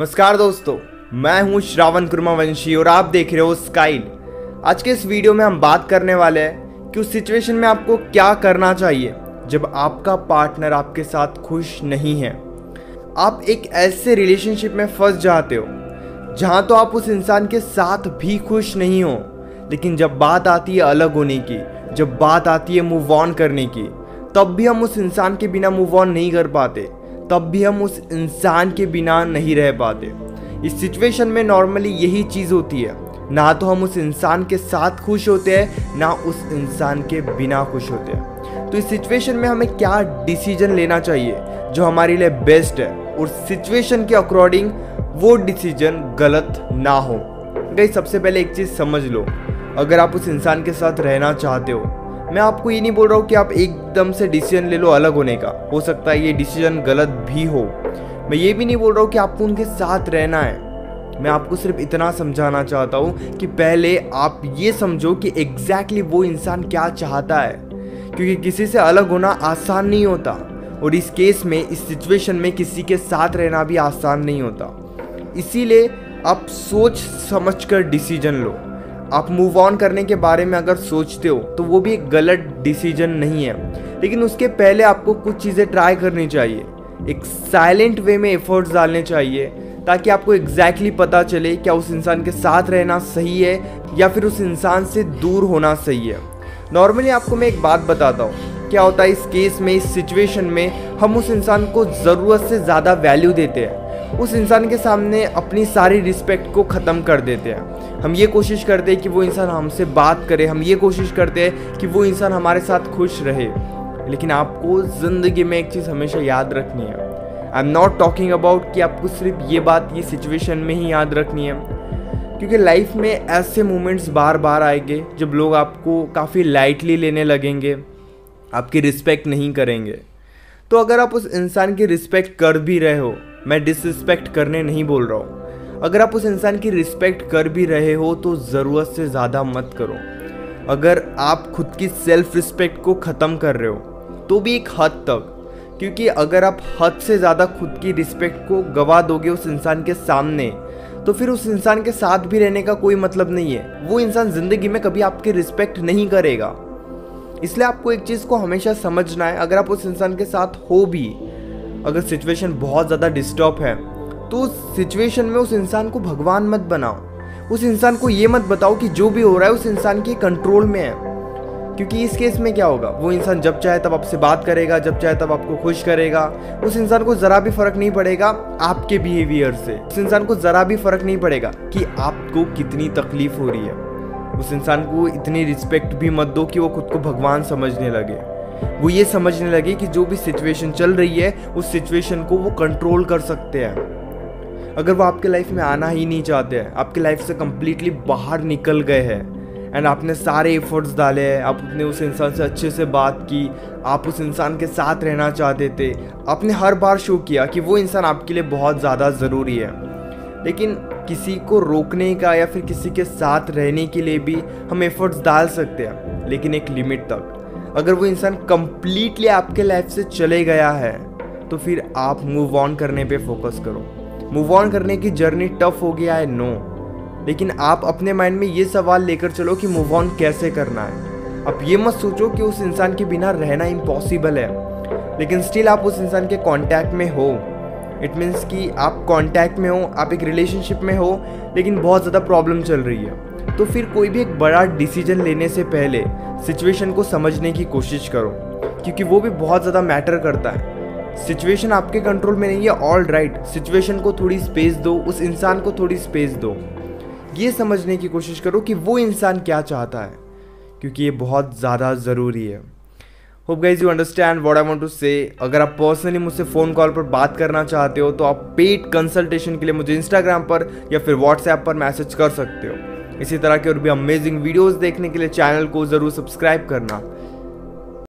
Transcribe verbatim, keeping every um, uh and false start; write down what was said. नमस्कार दोस्तों, मैं हूं श्रावण कुर्मावंशी और आप देख रहे हो स्काइल। आज के इस वीडियो में हम बात करने वाले हैं कि उस सिचुएशन में आपको क्या करना चाहिए जब आपका पार्टनर आपके साथ खुश नहीं है। आप एक ऐसे रिलेशनशिप में फंस जाते हो जहां तो आप उस इंसान के साथ भी खुश नहीं हो, लेकिन जब बात आती है अलग होने की, जब बात आती है मूव ऑन करने की, तब भी हम उस इंसान के बिना मूव ऑन नहीं कर पाते, तब भी हम उस इंसान के बिना नहीं रह पाते। इस सिचुएशन में नॉर्मली यही चीज़ होती है, ना तो हम उस इंसान के साथ खुश होते हैं ना उस इंसान के बिना खुश होते हैं। तो इस सिचुएशन में हमें क्या डिसीजन लेना चाहिए जो हमारे लिए बेस्ट है और सिचुएशन के अकॉर्डिंग वो डिसीजन गलत ना हो। गाइस, सबसे पहले एक चीज़ समझ लो, अगर आप उस इंसान के साथ रहना चाहते हो, मैं आपको ये नहीं बोल रहा हूँ कि आप एकदम से डिसीजन ले लो अलग होने का, हो सकता है ये डिसीजन गलत भी हो। मैं ये भी नहीं बोल रहा हूँ कि आपको उनके साथ रहना है, मैं आपको सिर्फ इतना समझाना चाहता हूँ कि पहले आप ये समझो कि एग्जैक्टली वो इंसान क्या चाहता है, क्योंकि किसी से अलग होना आसान नहीं होता और इस केस में, इस सिचुएशन में किसी के साथ रहना भी आसान नहीं होता। इसीलिए आप सोच समझ कर डिसीजन लो। आप मूव ऑन करने के बारे में अगर सोचते हो तो वो भी एक गलत डिसीजन नहीं है, लेकिन उसके पहले आपको कुछ चीज़ें ट्राई करनी चाहिए, एक साइलेंट वे में एफर्ट्स डालने चाहिए ताकि आपको एग्जैक्टली पता चले क्या उस इंसान के साथ रहना सही है या फिर उस इंसान से दूर होना सही है। नॉर्मली आपको मैं एक बात बताता हूँ, क्या होता है इस केस में, इस सिचुएशन में हम उस इंसान को ज़रूरत से ज़्यादा वैल्यू देते हैं, उस इंसान के सामने अपनी सारी रिस्पेक्ट को ख़त्म कर देते हैं। हम ये कोशिश करते हैं कि वो इंसान हमसे बात करे, हम ये कोशिश करते हैं कि वो इंसान हमारे साथ खुश रहे, लेकिन आपको ज़िंदगी में एक चीज़ हमेशा याद रखनी है। I am not talking about कि आपको सिर्फ ये बात ये सिचुएशन में ही याद रखनी है, क्योंकि लाइफ में ऐसे मोमेंट्स बार बार आएंगे जब लोग आपको काफ़ी लाइटली लेने लगेंगे, आपकी रिस्पेक्ट नहीं करेंगे। तो अगर आप उस इंसान की रिस्पेक्ट कर भी रहे हो, मैं डिसरिस्पेक्ट करने नहीं बोल रहा हूँ, अगर आप उस इंसान की रिस्पेक्ट कर भी रहे हो तो ज़रूरत से ज़्यादा मत करो। अगर आप खुद की सेल्फ रिस्पेक्ट को ख़त्म कर रहे हो तो भी एक हद तक, क्योंकि अगर आप हद से ज़्यादा खुद की रिस्पेक्ट को गवा दोगे उस इंसान के सामने, तो फिर उस इंसान के साथ भी रहने का कोई मतलब नहीं है। वो इंसान ज़िंदगी में कभी आपकी रिस्पेक्ट नहीं करेगा। इसलिए आपको एक चीज़ को हमेशा समझना है, अगर आप उस इंसान के साथ हो भी, अगर सिचुएशन बहुत ज़्यादा डिस्टर्ब है, तो उस सिचुएशन में उस इंसान को भगवान मत बनाओ, उस इंसान को ये मत बताओ कि जो भी हो रहा है उस इंसान के कंट्रोल में है। क्योंकि इस केस में क्या होगा, वो इंसान जब चाहे तब आपसे बात करेगा, जब चाहे तब आपको खुश करेगा, उस इंसान को ज़रा भी फ़र्क नहीं पड़ेगा आपके बिहेवियर से, उस इंसान को ज़रा भी फ़र्क नहीं पड़ेगा कि आपको कितनी तकलीफ़ हो रही है। उस इंसान को इतनी रिस्पेक्ट भी मत दो कि वो खुद को भगवान समझने लगे, वो ये समझने लगे कि जो भी सिचुएशन चल रही है उस सिचुएशन को वो कंट्रोल कर सकते हैं। अगर वो आपके लाइफ में आना ही नहीं चाहते हैं, आपके लाइफ से कम्प्लीटली बाहर निकल गए हैं एंड आपने सारे एफर्ट्स डाले हैं, आपने उस इंसान से अच्छे से बात की, आप उस इंसान के साथ रहना चाहते थे, आपने हर बार शो किया कि वो इंसान आपके लिए बहुत ज़्यादा ज़रूरी है, लेकिन किसी को रोकने का या फिर किसी के साथ रहने के लिए भी हम एफर्ट्स डाल सकते हैं, लेकिन एक लिमिट तक। अगर वो इंसान कम्प्लीटली आपके लाइफ से चले गया है तो फिर आप मूव ऑन करने पे फोकस करो। मूव ऑन करने की जर्नी टफ हो गया है, नो, लेकिन आप अपने माइंड में ये सवाल लेकर चलो कि मूव ऑन कैसे करना है। आप ये मत सोचो कि उस इंसान के बिना रहना इम्पॉसिबल है, लेकिन स्टिल आप उस इंसान के कॉन्टैक्ट में हो। इट मीन्स कि आप कांटेक्ट में हो, आप एक रिलेशनशिप में हो, लेकिन बहुत ज़्यादा प्रॉब्लम चल रही है। तो फिर कोई भी एक बड़ा डिसीजन लेने से पहले सिचुएशन को समझने की कोशिश करो, क्योंकि वो भी बहुत ज़्यादा मैटर करता है। सिचुएशन आपके कंट्रोल में नहीं है, ऑल राइट, सिचुएशन को थोड़ी स्पेस दो, उस इंसान को थोड़ी स्पेस दो, ये समझने की कोशिश करो कि वो इंसान क्या चाहता है, क्योंकि ये बहुत ज़्यादा ज़रूरी है। Hope guys you understand what I want to say. अगर आप पर्सनली मुझसे फ़ोन कॉल पर बात करना चाहते हो तो आप पेड कंसल्टेशन के लिए मुझे इंस्टाग्राम पर या फिर व्हाट्सएप पर मैसेज कर सकते हो। इसी तरह के और भी अमेजिंग वीडियोस देखने के लिए चैनल को ज़रूर सब्सक्राइब करना।